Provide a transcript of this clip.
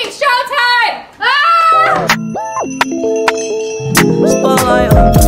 fucking showtime! Ah! Spotlight.